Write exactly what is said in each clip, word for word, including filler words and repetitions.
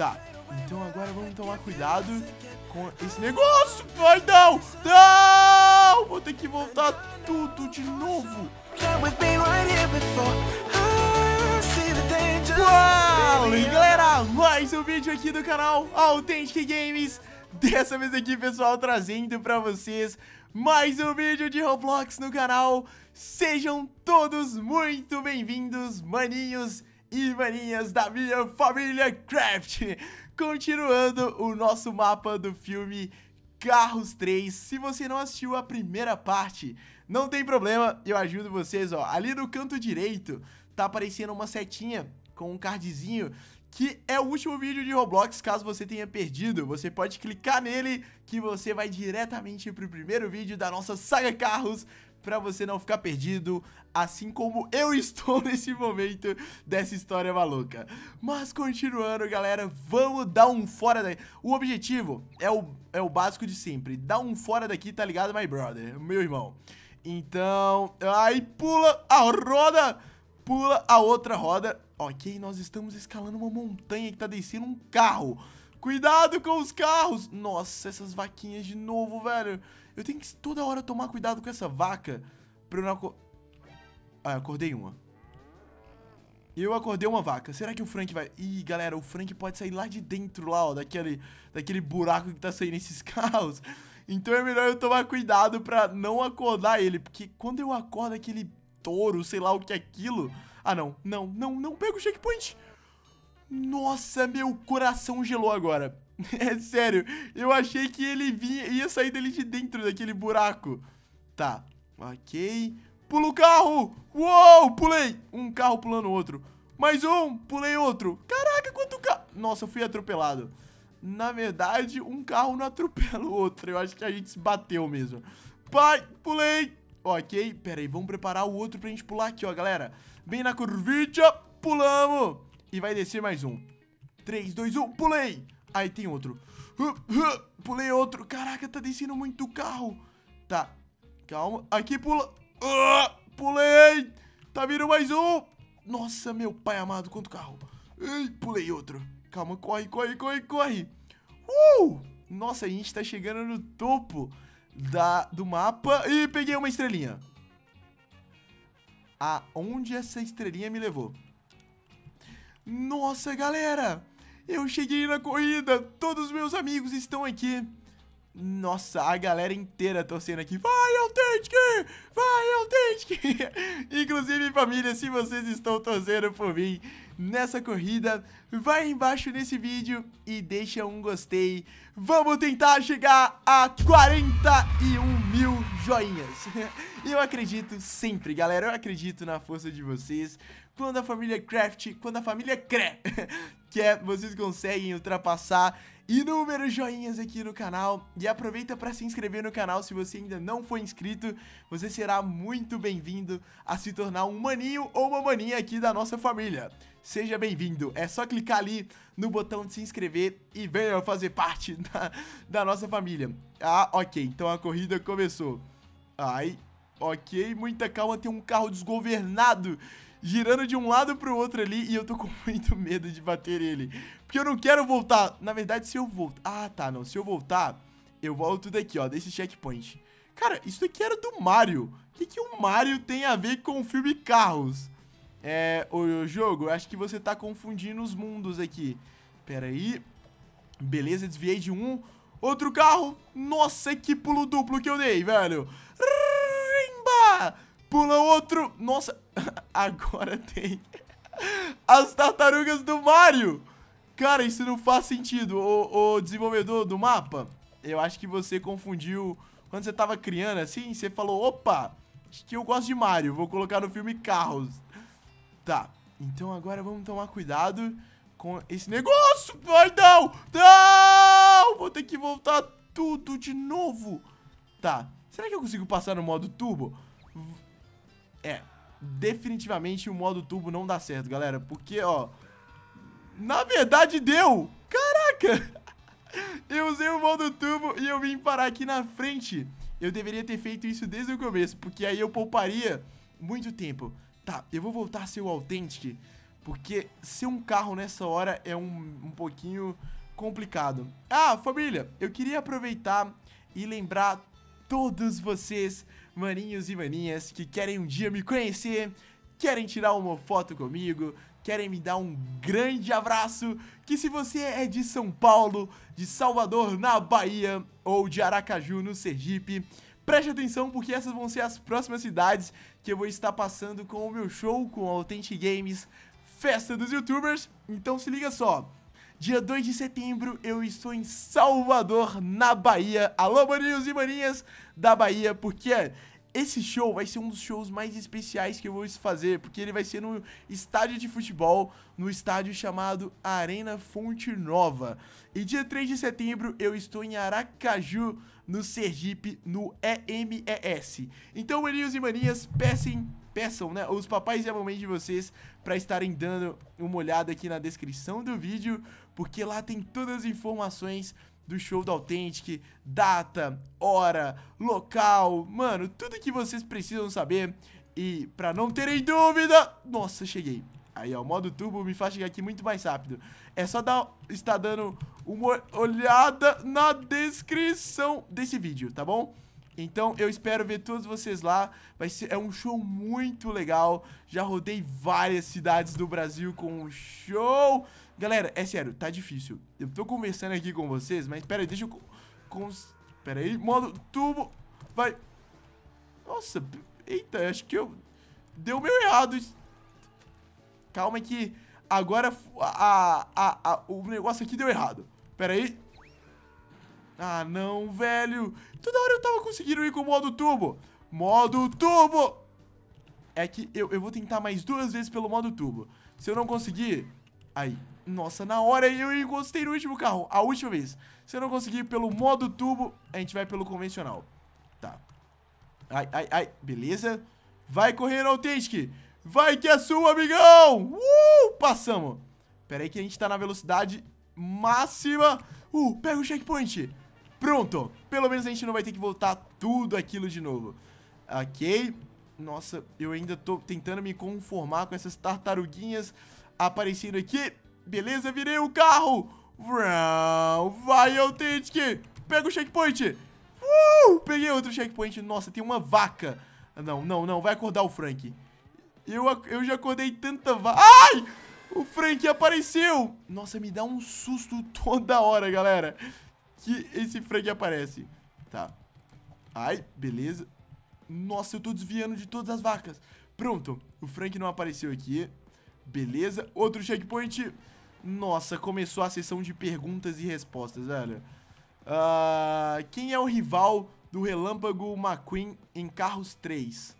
Tá, então agora vamos tomar cuidado com esse negócio. Ai, não, não, vou ter que voltar tudo de novo. Uau, e galera, mais um vídeo aqui do canal Authentic Games. Dessa vez aqui, pessoal, trazendo pra vocês mais um vídeo de Roblox no canal. Sejam todos muito bem-vindos, maninhos e maninhas da minha família Craft. Continuando o nosso mapa do filme Carros três. Se você não assistiu a primeira parte, não tem problema, eu ajudo vocês, ó. Ali no canto direito tá aparecendo uma setinha com um cardzinho que é o último vídeo de Roblox, caso você tenha perdido. Você pode clicar nele que você vai diretamente pro primeiro vídeo da nossa saga Carros, pra você não ficar perdido, assim como eu estou nesse momento dessa história maluca. Mas continuando, galera, vamos dar um fora daqui. O objetivo é o, é o básico de sempre, dar um fora daqui, tá ligado, my brother, meu irmão. Então, aí pula a roda, pula a outra roda. Ok, nós estamos escalando uma montanha que tá descendo um carro. Cuidado com os carros. Nossa, essas vaquinhas de novo, velho. Eu tenho que toda hora tomar cuidado com essa vaca pra eu não acordar. Ah, eu acordei uma. Eu acordei uma vaca. Será que o Frank vai... Ih, galera, o Frank pode sair lá de dentro, lá, ó, daquele, daquele buraco que tá saindo esses carros. Então é melhor eu tomar cuidado pra não acordar ele, porque quando eu acordo aquele touro, sei lá o que é aquilo... Ah, não, não, não, não, pega o checkpoint. Nossa, meu coração gelou agora. É sério, eu achei que ele vinha, ia sair dele de dentro daquele buraco. Tá, ok. Pula o carro. Uou, pulei. Um carro pulando o outro. Mais um, pulei outro. Caraca, quanto carro. Nossa, eu fui atropelado. Na verdade, um carro não atropela o outro. Eu acho que a gente se bateu mesmo. Pai, pulei. Ok, pera aí, vamos preparar o outro pra gente pular aqui, ó, galera. Bem na curvinha, pulamos. E vai descer mais um. três, dois, um, pulei. Aí tem outro. Uh, uh, pulei outro. Caraca, tá descendo muito carro. Tá, calma. Aqui pula. Uh, pulei. Tá vindo mais um. Nossa, meu pai amado, quanto carro. Uh, pulei outro. Calma, corre, corre, corre, corre. Uh! Nossa, a gente tá chegando no topo da, do mapa. E peguei uma estrelinha. Aonde essa estrelinha me levou? Nossa, galera, eu cheguei na corrida. Todos os meus amigos estão aqui. Nossa, a galera inteira torcendo aqui. Vai, Authentic! Vai, Authentic! Inclusive, família, se vocês estão torcendo por mim nessa corrida, vai embaixo nesse vídeo e deixa um gostei. Vamos tentar chegar a quarenta e um mil joinhas. Eu acredito sempre, galera. Eu acredito na força de vocês. Quando a família Craft, quando a família Cre quer, vocês conseguem ultrapassar inúmeros joinhas aqui no canal. E aproveita para se inscrever no canal se você ainda não for inscrito. Você será muito bem-vindo a se tornar um maninho ou uma maninha aqui da nossa família. Seja bem-vindo, é só clicar ali no botão de se inscrever e venha fazer parte da, da nossa família. Ah, ok, então a corrida começou. Ai, ok, muita calma, tem um carro desgovernado girando de um lado pro outro ali. E eu tô com muito medo de bater ele, porque eu não quero voltar. Na verdade, se eu voltar... Ah, tá, não. Se eu voltar, eu volto daqui, ó, desse checkpoint. Cara, isso daqui era do Mario. O que que o Mario tem a ver com o filme Carros? É... O jogo, acho que você tá confundindo os mundos aqui. Pera aí. Beleza, desviei de um. Outro carro. Nossa, que pulo duplo que eu dei, velho. Rimba! Pula outro. Nossa... Agora tem as tartarugas do Mario. Cara, isso não faz sentido. O, o desenvolvedor do mapa, eu acho que você confundiu. Quando você tava criando assim, você falou: opa, acho que eu gosto de Mario, vou colocar no filme Carros. Tá, então agora vamos tomar cuidado com esse negócio. Ai, não, não, vou ter que voltar tudo de novo. Tá, será que eu consigo passar no modo turbo? É, definitivamente o modo turbo não dá certo, galera, porque, ó, na verdade deu. Caraca, eu usei o modo turbo e eu vim parar aqui na frente. Eu deveria ter feito isso desde o começo, porque aí eu pouparia muito tempo. Tá, eu vou voltar a ser o Authentic Porque ser um carro nessa hora é um, um pouquinho complicado. Ah, família, eu queria aproveitar e lembrar todos vocês, maninhos e maninhas, que querem um dia me conhecer, querem tirar uma foto comigo, querem me dar um grande abraço, que se você é de São Paulo, de Salvador, na Bahia, ou de Aracaju, no Sergipe, preste atenção porque essas vão ser as próximas cidades que eu vou estar passando com o meu show, com a Authentic Games, Festa dos Youtubers. Então se liga só, dia dois de setembro eu estou em Salvador, na Bahia. Alô, maninhos e maninhas da Bahia, porque esse show vai ser um dos shows mais especiais que eu vou fazer, porque ele vai ser no estádio de futebol, no estádio chamado Arena Fonte Nova. E dia três de setembro eu estou em Aracaju, no Sergipe, no E M E S. Então, maninhos e maninhas, peçam, peçam, né, os papais e a mamãe de vocês para estarem dando uma olhada aqui na descrição do vídeo, porque lá tem todas as informações do show da Authentic, data, hora, local, mano, tudo que vocês precisam saber. E pra não terem dúvida, nossa, cheguei. Aí, ó, o modo turbo me faz chegar aqui muito mais rápido. É só dar, estar dando uma olhada na descrição desse vídeo, tá bom? Então eu espero ver todos vocês lá. Vai ser, é um show muito legal. Já rodei várias cidades do Brasil com o show. Galera, é sério, tá difícil. Eu tô conversando aqui com vocês, mas pera aí, deixa eu... Cons... Pera aí, modo turbo. Vai. Nossa, eita, acho que eu... Deu meio errado. Calma que agora a, a, a, o negócio aqui deu errado. Pera aí. Ah, não, velho. Toda hora eu tava conseguindo ir com o modo turbo. Modo turbo. É que eu, eu vou tentar mais duas vezes pelo modo turbo. Se eu não conseguir... Aí. Nossa, na hora eu encostei no último carro. A última vez. Se eu não conseguir pelo modo turbo, a gente vai pelo convencional. Tá. Ai, ai, ai. Beleza. Vai correr, Authentic. Vai que é sua, amigão. Uh, passamos. Pera aí que a gente tá na velocidade máxima. Uh, pega o checkpoint. Pronto. Pelo menos a gente não vai ter que voltar tudo aquilo de novo. Ok. Nossa, eu ainda tô tentando me conformar com essas tartaruguinhas aparecendo aqui. Beleza, virei o carro. Vai, Authentic. Pega o checkpoint. Uh, peguei outro checkpoint. Nossa, tem uma vaca. Não, não, não. Vai acordar o Frank. Eu, eu já acordei tanta vaca. Ai! O Frank apareceu. Nossa, me dá um susto toda hora, galera, que esse Frank aparece. Tá. Ai, beleza. Nossa, eu tô desviando de todas as vacas. Pronto. O Frank não apareceu aqui. Beleza, outro checkpoint. Nossa, começou a sessão de perguntas e respostas, velho. uh, Quem é o rival do Relâmpago McQueen em Carros três?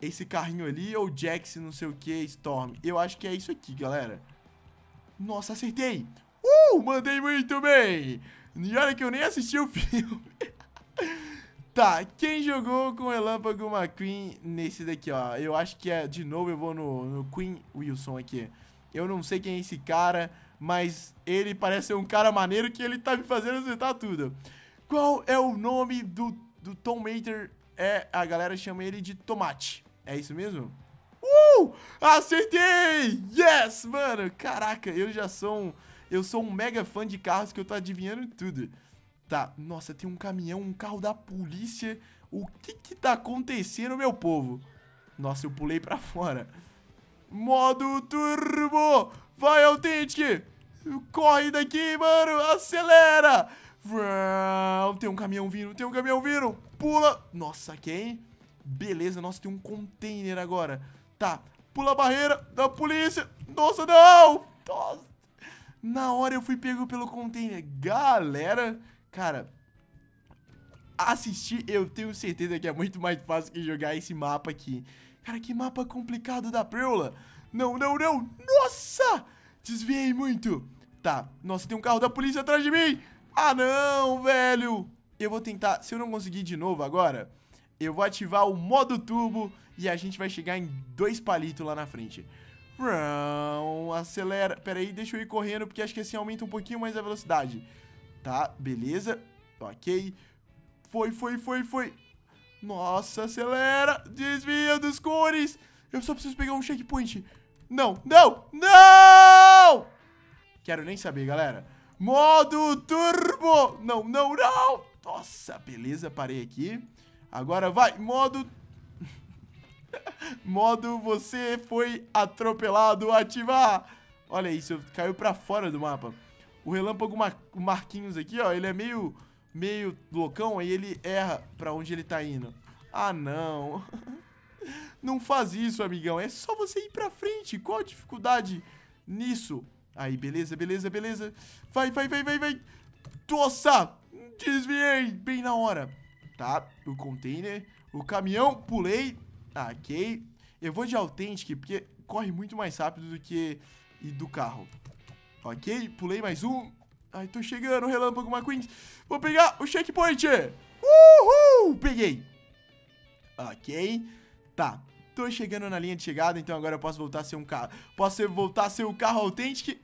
Esse carrinho ali ou Jackson não sei o que, Storm? Eu acho que é isso aqui, galera. Nossa, acertei. Uh, mandei muito bem. E olha que eu nem assisti o filme. Tá, quem jogou com o Relâmpago McQueen nesse daqui, ó? Eu acho que é, de novo, eu vou no, no Queen Wilson aqui. Eu não sei quem é esse cara, mas ele parece ser um cara maneiro que ele tá me fazendo acertar tudo. Qual é o nome do, do Tom-Mater? É, a galera chama ele de Tomate. É isso mesmo? Uh! Acertei! Yes, mano! Caraca, eu já sou um, eu sou um mega fã de carros que eu tô adivinhando tudo. Tá, nossa, tem um caminhão, um carro da polícia. O que que tá acontecendo, meu povo? Nossa, eu pulei pra fora. Modo turbo. Vai, Authentic. Corre daqui, mano. Acelera. Tem um caminhão vindo, tem um caminhão vindo. Pula. Nossa, quem? Beleza, nossa, tem um container agora. Tá, pula a barreira da polícia. Nossa, não. Nossa. Na hora eu fui pego pelo container. Galera... Cara, assistir eu tenho certeza que é muito mais fácil que jogar esse mapa aqui. Cara, que mapa complicado da Preula. Não, não, não. Nossa, desviei muito. Tá, nossa, tem um carro da polícia atrás de mim. Ah, não, velho. Eu vou tentar, se eu não conseguir de novo agora, eu vou ativar o modo turbo e a gente vai chegar em dois palitos lá na frente. Acelera. Pera aí, deixa eu ir correndo porque acho que assim aumenta um pouquinho mais a velocidade. Tá, beleza. Ok. Foi, foi, foi, foi. Nossa, acelera. Desvia dos cores. Eu só preciso pegar um checkpoint. Não, não, não! Quero nem saber, galera. Modo turbo! Não, não, não! Nossa, beleza, parei aqui. Agora vai, modo... modo você foi atropelado, ativar! Olha isso, caiu pra fora do mapa. O Relâmpago Marquinhos aqui, ó, ele é meio... meio loucão, aí ele erra pra onde ele tá indo. Ah, não. Não faz isso, amigão. É só você ir pra frente. Qual a dificuldade nisso? Aí, beleza, beleza, beleza. Vai, vai, vai, vai, vai. Nossa, desviei bem na hora. Tá, o container, o caminhão, pulei. Tá, ok. Eu vou de Authentic, porque corre muito mais rápido do que e do carro. Ok, pulei mais um. Ai, tô chegando, Relâmpago McQueen. Vou pegar o checkpoint. Uhul, peguei. Ok. Tá, tô chegando na linha de chegada. Então agora eu posso voltar a ser um carro. Posso voltar a ser um carro Authentic.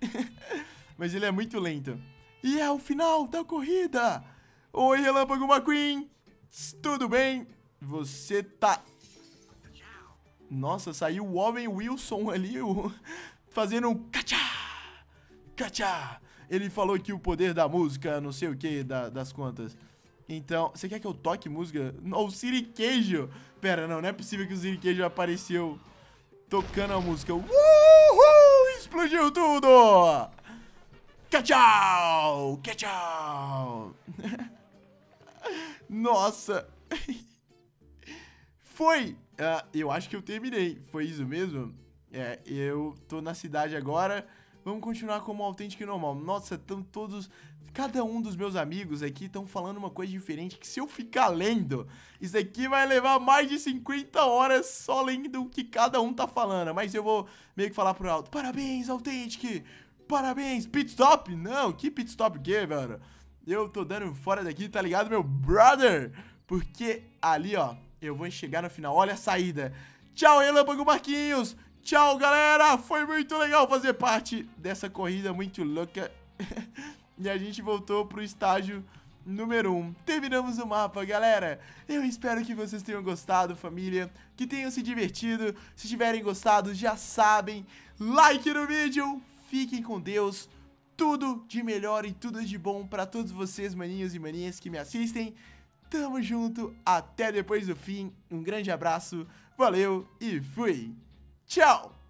Mas ele é muito lento. E é o final da corrida. Oi, Relâmpago McQueen. Tudo bem? Você tá... Nossa, saiu o Owen Wilson ali o... fazendo um cachá, cachá. Ele falou que o poder da música, não sei o que, da, das contas. Então, você quer que eu toque música? Não, o Siriqueijo. Pera, não, não é possível que o Siriqueijo apareceu tocando a música. Uhul! Explodiu tudo! Tchau! Tchau! Nossa! Foi! Uh, eu acho que eu terminei. Foi isso mesmo? É, eu tô na cidade agora... Vamos continuar como Authentic e normal. Nossa, estão todos... Cada um dos meus amigos aqui estão falando uma coisa diferente. Que se eu ficar lendo, isso aqui vai levar mais de cinquenta horas só lendo o que cada um tá falando. Mas eu vou meio que falar pro alto. Parabéns, Authentic! Parabéns! Pit stop? Não, que pit stop que, velho? Eu tô dando fora daqui, tá ligado, meu brother? Porque ali, ó, eu vou chegar no final. Olha a saída. Tchau, Relâmpago Marquinhos! Tchau, galera! Foi muito legal fazer parte dessa corrida muito louca. E a gente voltou pro estágio número um. Terminamos o mapa, galera. Eu espero que vocês tenham gostado, família. Que tenham se divertido. Se tiverem gostado, já sabem. Like no vídeo. Fiquem com Deus. Tudo de melhor e tudo de bom pra todos vocês, maninhos e maninhas que me assistem. Tamo junto. Até depois do fim. Um grande abraço. Valeu e fui! Tchau!